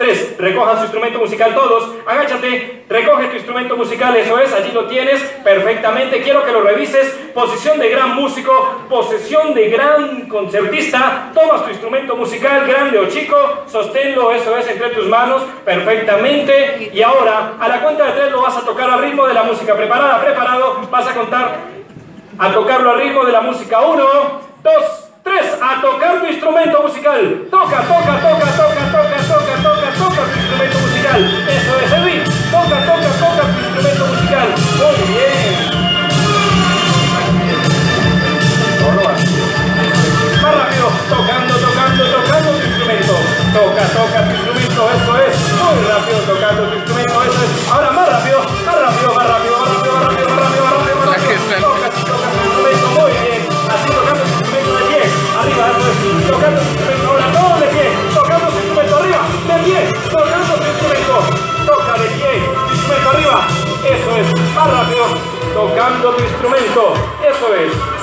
3. Recojan su instrumento musical todos. Agáchate, recoge tu instrumento musical, eso es, allí lo tienes perfectamente. Quiero que lo revises. Posición de gran músico, posición de gran concertista. Tomas tu instrumento musical, grande o chico, sosténlo, eso es, entre tus manos perfectamente. Y ahora, a la cuenta de 3 lo vas a tocar al ritmo de la música. Preparada, preparado, vas a contar a tocarlo al ritmo de la música. 1, 2, 3, a tocar tu instrumento musical. Toca, toca, toca, toca, toca, toca, toca, toca tu instrumento musical. Eso es el ritmo. Toca, toca, toca tu instrumento musical. Muy bien. No lo haces. Más rápido. Tocando, tocando, tocando tu instrumento. Toca, toca tu instrumento. Eso es. Muy rápido tocando tu instrumento. Eso es. Ahora más rápido. Más rápido, más rápido, más rápido, más rápido, más rápido, más rápido. Toca, toca tu instrumento. Muy bien. Así tocando tu instrumento de pie. Arriba, eso es. Tocando tu instrumento. Ahora todo de pie. Tocando tu instrumento arriba. De pie. Tocando tu instrumento. Toca de pie. Tu instrumento arriba. Eso es. Más rápido. Tocando tu instrumento. Eso es.